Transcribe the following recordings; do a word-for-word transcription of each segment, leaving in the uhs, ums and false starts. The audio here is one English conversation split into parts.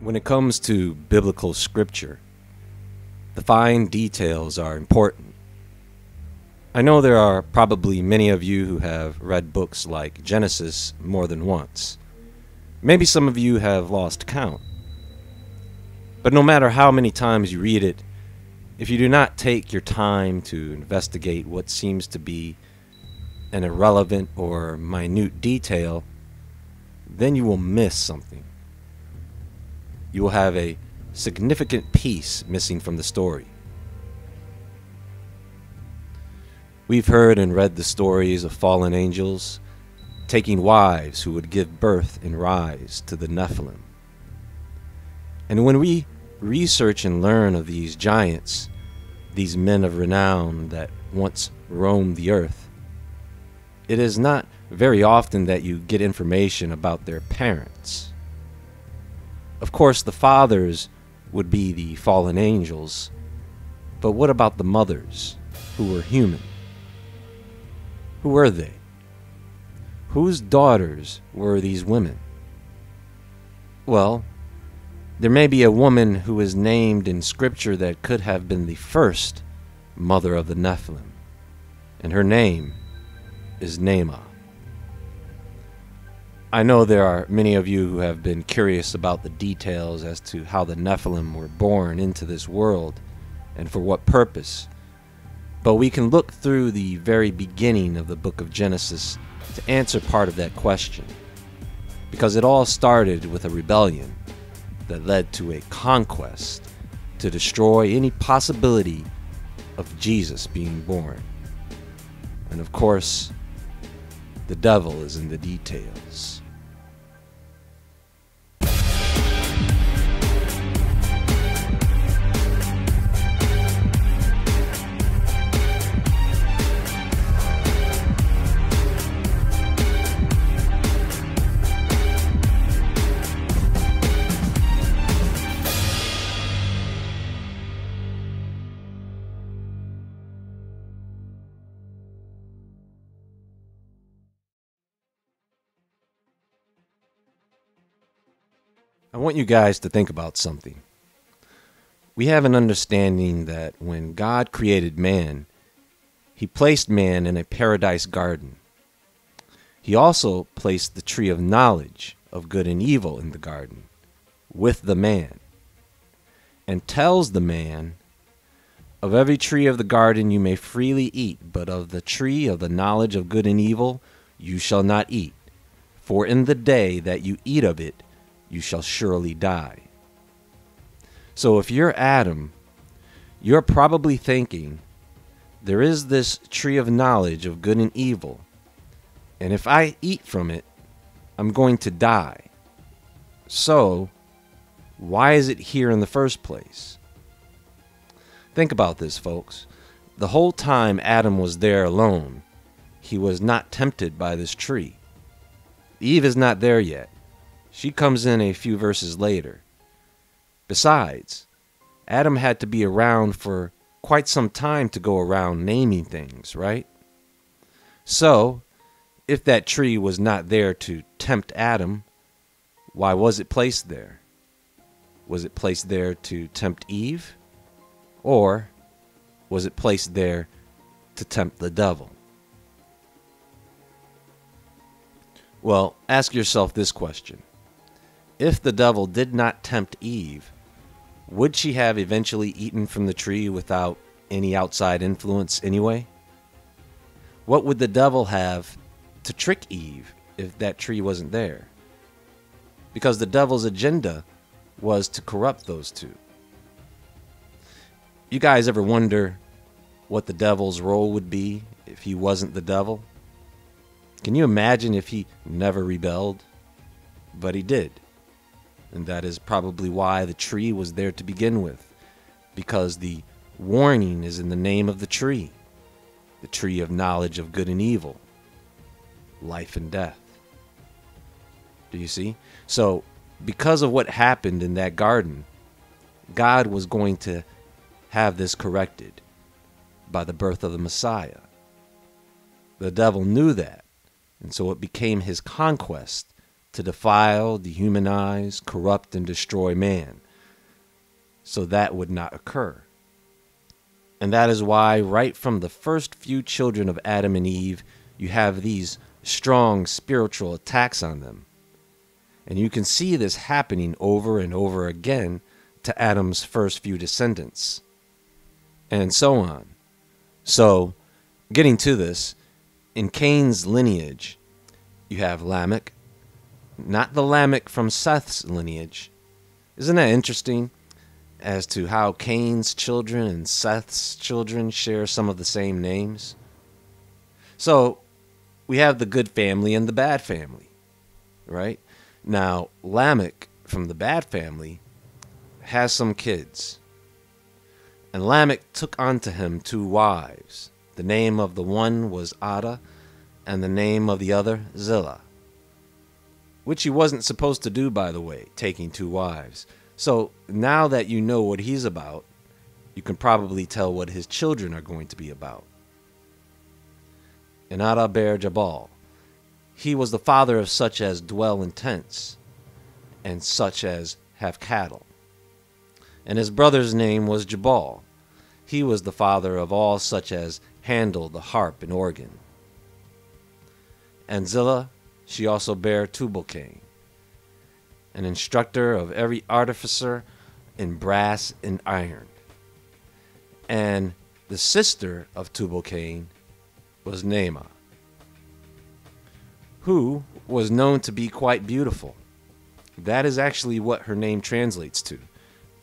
When it comes to biblical scripture, the fine details are important. I know there are probably many of you who have read books like Genesis more than once. Maybe some of you have lost count. But no matter how many times you read it, if you do not take your time to investigate what seems to be an irrelevant or minute detail, then you will miss something. You will have a significant piece missing from the story. We've heard and read the stories of fallen angels taking wives who would give birth and rise to the Nephilim. And when we research and learn of these giants, these men of renown that once roamed the earth, it is not very often that you get information about their parents. Of course, the fathers would be the fallen angels, but what about the mothers, who were human? Who were they? Whose daughters were these women? Well, there may be a woman who is named in Scripture that could have been the first mother of the Nephilim, and her name is Naamah. I know there are many of you who have been curious about the details as to how the Nephilim were born into this world and for what purpose, but we can look through the very beginning of the book of Genesis to answer part of that question, because it all started with a rebellion that led to a conquest to destroy any possibility of Jesus being born. And of course, the devil is in the details. I want you guys to think about something. We have an understanding that when God created man, he placed man in a paradise garden. He also placed the tree of knowledge of good and evil in the garden with the man, and tells the man, "Of every tree of the garden you may freely eat, but of the tree of the knowledge of good and evil you shall not eat, for in the day that you eat of it, you shall surely die." So if you're Adam, you're probably thinking, there is this tree of knowledge of good and evil, and if I eat from it, I'm going to die. So why is it here in the first place? Think about this, folks. The whole time Adam was there alone, he was not tempted by this tree. Eve is not there yet. She comes in a few verses later. Besides, Adam had to be around for quite some time to go around naming things, right? So, if that tree was not there to tempt Adam, why was it placed there? Was it placed there to tempt Eve? Or was it placed there to tempt the devil? Well, ask yourself this question. If the devil did not tempt Eve, would she have eventually eaten from the tree without any outside influence anyway? What would the devil have to trick Eve if that tree wasn't there? Because the devil's agenda was to corrupt those two. You guys ever wonder what the devil's role would be if he wasn't the devil? Can you imagine if he never rebelled? But he did. And that is probably why the tree was there to begin with, because the warning is in the name of the tree, the tree of knowledge of good and evil, life and death. Do you see? So, because of what happened in that garden, God was going to have this corrected by the birth of the Messiah. The devil knew that, and so it became his conquest to defile, dehumanize, corrupt, and destroy man. So that would not occur. And that is why right from the first few children of Adam and Eve, you have these strong spiritual attacks on them. And you can see this happening over and over again to Adam's first few descendants. And so on. So, getting to this, in Cain's lineage, you have Lamech. Not the Lamech from Seth's lineage. Isn't that interesting? As to how Cain's children and Seth's children share some of the same names. So, we have the good family and the bad family, right? Now, Lamech from the bad family has some kids. And Lamech took unto him two wives. The name of the one was Adah, and the name of the other Zillah. Which he wasn't supposed to do, by the way, taking two wives. So now that you know what he's about, you can probably tell what his children are going to be about. And Adah bare Jabal. He was the father of such as dwell in tents, and such as have cattle. And his brother's name was Jabal. He was the father of all such as handle the harp and organ. And Zillah, she also bare Tubal-Cain, an instructor of every artificer in brass and iron. And the sister of Tubal-Cain was Naamah, who was known to be quite beautiful. That is actually what her name translates to,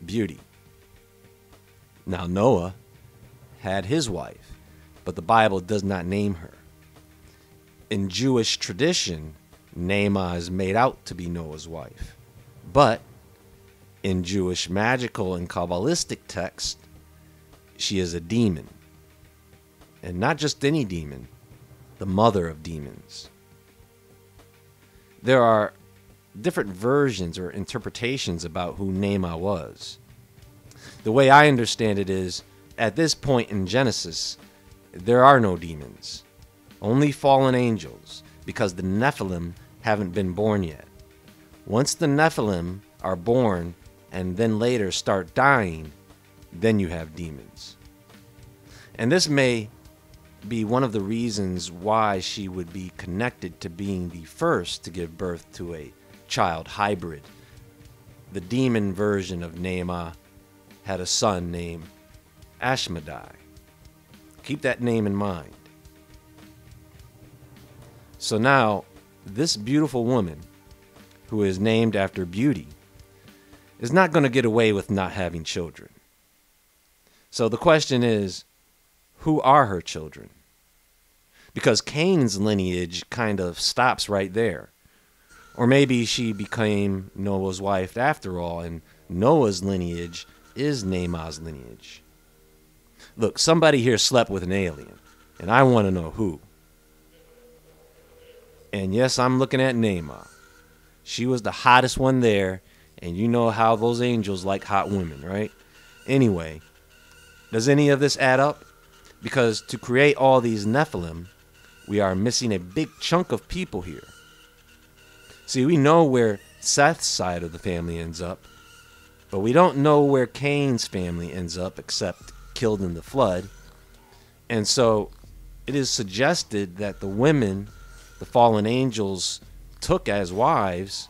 beauty. Now Noah had his wife, but the Bible does not name her. In Jewish tradition, Naamah is made out to be Noah's wife. But in Jewish magical and Kabbalistic text, she is a demon. And not just any demon, the mother of demons. There are different versions or interpretations about who Naamah was. The way I understand it is, at this point in Genesis, there are no demons, only fallen angels, because the Nephilim haven't been born yet. Once the Nephilim are born and then later start dying, then you have demons. And this may be one of the reasons why she would be connected to being the first to give birth to a child hybrid. The demon version of Naamah had a son named Ashmedai. Keep that name in mind. So now, this beautiful woman, who is named after beauty, is not going to get away with not having children. So the question is, who are her children? Because Cain's lineage kind of stops right there. Or maybe she became Noah's wife after all, and Noah's lineage is Naamah's lineage. Look, somebody here slept with an alien, and I want to know who. And yes, I'm looking at Naamah. She was the hottest one there, and you know how those angels like hot women, right? Anyway, does any of this add up? Because to create all these Nephilim, we are missing a big chunk of people here. See, we know where Seth's side of the family ends up, but we don't know where Cain's family ends up except killed in the flood. And so it is suggested that the women, the fallen angels, took as wives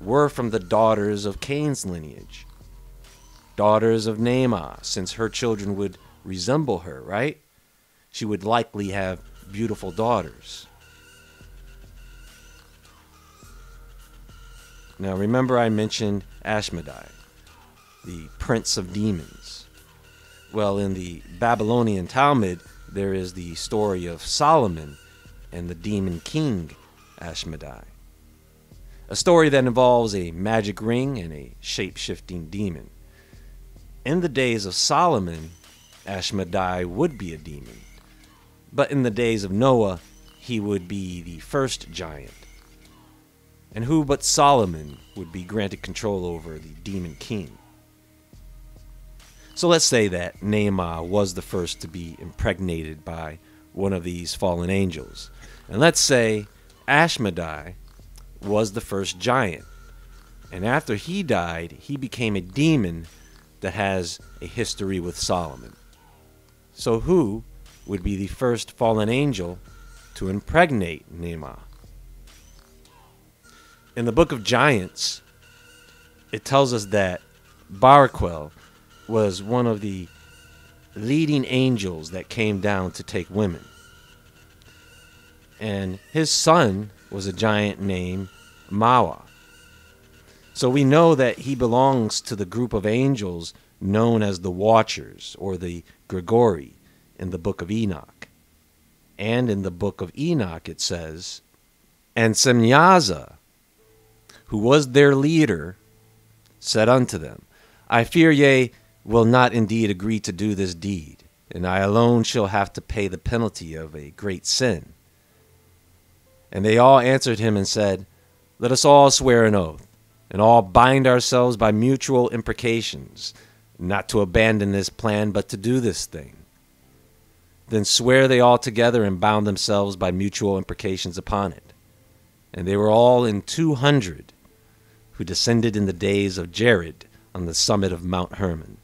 were from the daughters of Cain's lineage, daughters of Naamah, since her children would resemble her, right? She would likely have beautiful daughters. Now remember I mentioned Ashmedai, the prince of demons. Well, in the Babylonian Talmud, there is the story of Solomon and the demon king Ashmedai, a story that involves a magic ring and a shape-shifting demon. In the days of Solomon, Ashmedai would be a demon, but in the days of Noah, he would be the first giant. And who but Solomon would be granted control over the demon king? So let's say that Naamah was the first to be impregnated by one of these fallen angels. And let's say Ashmedai was the first giant. And after he died, he became a demon that has a history with Solomon. So who would be the first fallen angel to impregnate Naamah? In the Book of Giants, it tells us that Baraquel was one of the leading angels that came down to take women. And his son was a giant named Mawa. So we know that he belongs to the group of angels known as the Watchers, or the Grigori, in the Book of Enoch. And in the Book of Enoch it says, "And Semyaza, who was their leader, said unto them, I fear ye will not indeed agree to do this deed, and I alone shall have to pay the penalty of a great sin. And they all answered him and said, Let us all swear an oath, and all bind ourselves by mutual imprecations, not to abandon this plan, but to do this thing. Then swear they all together and bound themselves by mutual imprecations upon it. And they were all in two hundred, who descended in the days of Jared on the summit of Mount Hermon.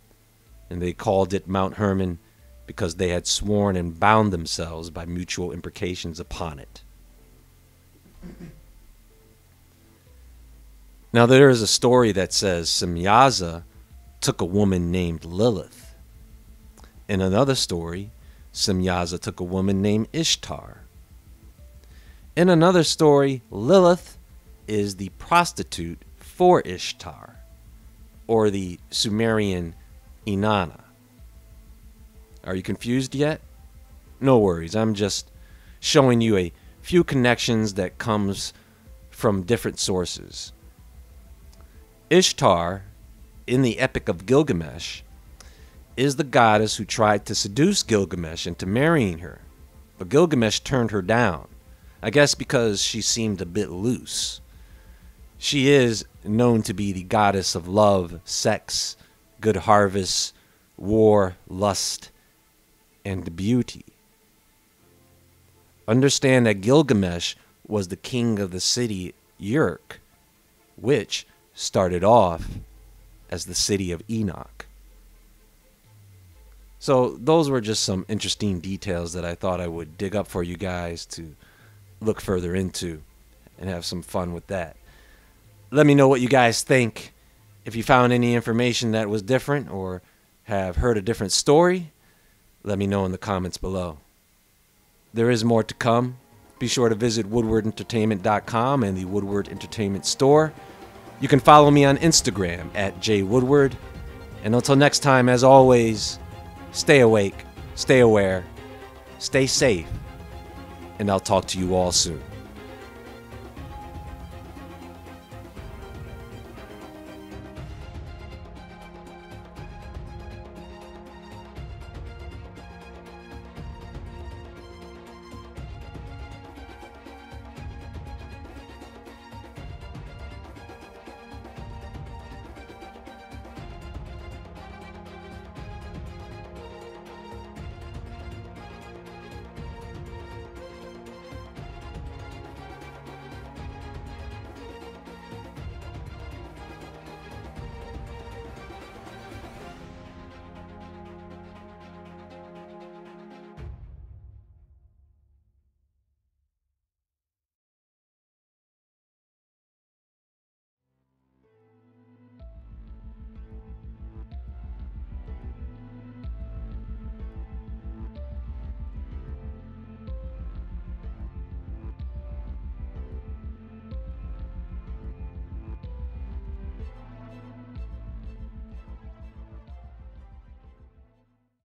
And they called it Mount Hermon, because they had sworn and bound themselves by mutual imprecations upon it." Now there is a story that says Semyaza took a woman named Lilith. In another story, Semyaza took a woman named Ishtar. In another story, Lilith is the prostitute for Ishtar, or the Sumerian Inanna. Are you confused yet? No worries, I'm just showing you a few connections that comes from different sources. Ishtar, in the Epic of Gilgamesh, is the goddess who tried to seduce Gilgamesh into marrying her, but Gilgamesh turned her down, I guess because she seemed a bit loose. She is known to be the goddess of love, sex, good harvest, war, lust, and beauty. Understand that Gilgamesh was the king of the city Uruk, which started off as the city of Enoch. So those were just some interesting details that I thought I would dig up for you guys to look further into and have some fun with that. Let me know what you guys think. If you found any information that was different or have heard a different story, let me know in the comments below. There is more to come. Be sure to visit woodward entertainment dot com and the Woodward Entertainment store. You can follow me on Instagram at J Woodward. And until next time, as always, stay awake, stay aware, stay safe, and I'll talk to you all soon.